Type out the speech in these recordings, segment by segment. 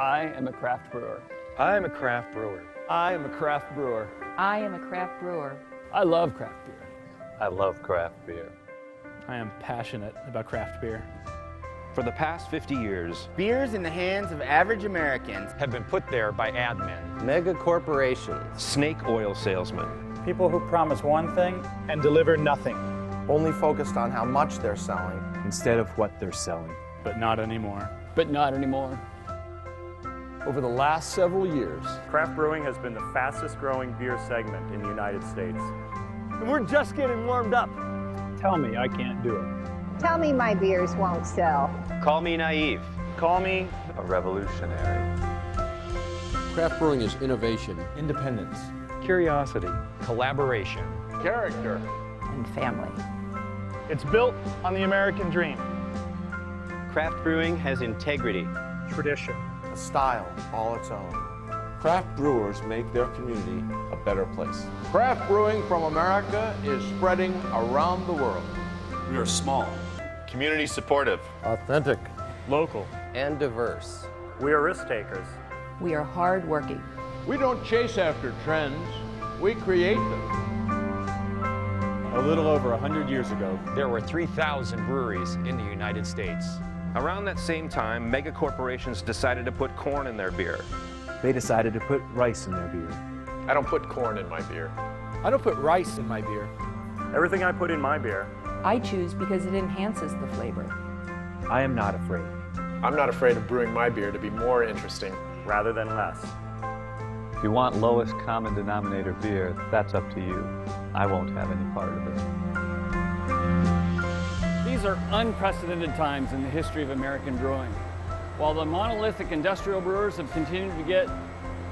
I am a craft brewer. I am a craft brewer. I am a craft brewer. I am a craft brewer. I love craft beer. I love craft beer. I am passionate about craft beer. For the past 50 years, beers in the hands of average Americans have been put there by admin, mega corporations, snake oil salesmen, people who promise one thing and deliver nothing, only focused on how much they're selling instead of what they're selling. But not anymore. But not anymore. Over the last several years, craft brewing has been the fastest growing beer segment in the United States. And we're just getting warmed up. Tell me I can't do it. Tell me my beers won't sell. Call me naive. Call me a revolutionary. Craft brewing is innovation, independence, curiosity, collaboration, character, and family. It's built on the American dream. Craft brewing has integrity, tradition, a style all its own. Craft brewers make their community a better place. Craft brewing from America is spreading around the world. We are small, community supportive, authentic, local, and diverse. We are risk takers. We are hardworking. We don't chase after trends, we create them. A little over 100 years ago, there were 3,000 breweries in the United States. Around that same time, mega corporations decided to put corn in their beer. They decided to put rice in their beer. I don't put corn in my beer. I don't put rice in my beer. Everything I put in my beer, I choose because it enhances the flavor. I am not afraid. I'm not afraid of brewing my beer to be more interesting rather than less. If you want lowest common denominator beer, that's up to you. I won't have any part of it. These are unprecedented times in the history of American brewing. While the monolithic industrial brewers have continued to get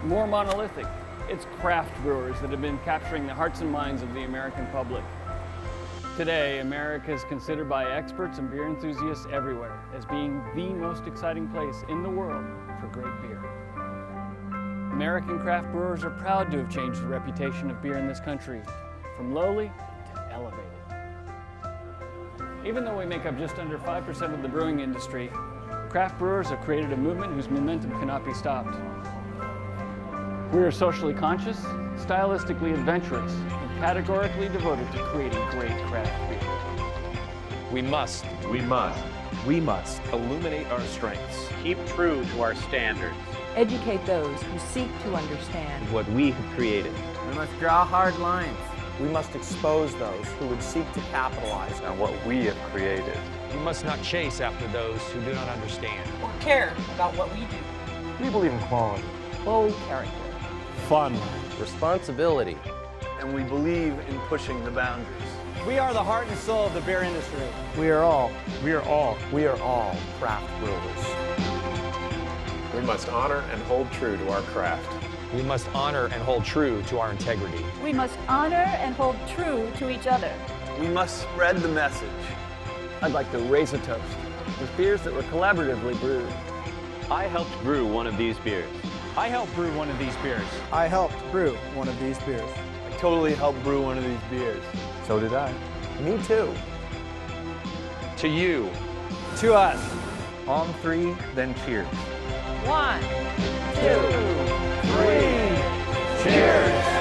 more monolithic, it's craft brewers that have been capturing the hearts and minds of the American public. Today, America is considered by experts and beer enthusiasts everywhere as being the most exciting place in the world for great beer. American craft brewers are proud to have changed the reputation of beer in this country, from lowly to elevated. Even though we make up just under 5% of the brewing industry, craft brewers have created a movement whose momentum cannot be stopped. We are socially conscious, stylistically adventurous, and categorically devoted to creating great craft beer. We must illuminate our strengths. Keep true to our standards. Educate those who seek to understand what we have created. We must draw hard lines. We must expose those who would seek to capitalize on what we have created. We must not chase after those who do not understand or care about what we do. We believe in quality, bold character, fun, responsibility, and we believe in pushing the boundaries. We are the heart and soul of the beer industry. We are all craft brewers. We must honor and hold true to our craft. We must honor and hold true to our integrity. We must honor and hold true to each other. We must spread the message. I'd like to raise a toast with beers that were collaboratively brewed. I helped brew one of these beers. I helped brew one of these beers. I helped brew one of these beers. I totally helped brew one of these beers. So did I. Me too. To you. To us. On three, then cheers. 1, 2, 3, cheers!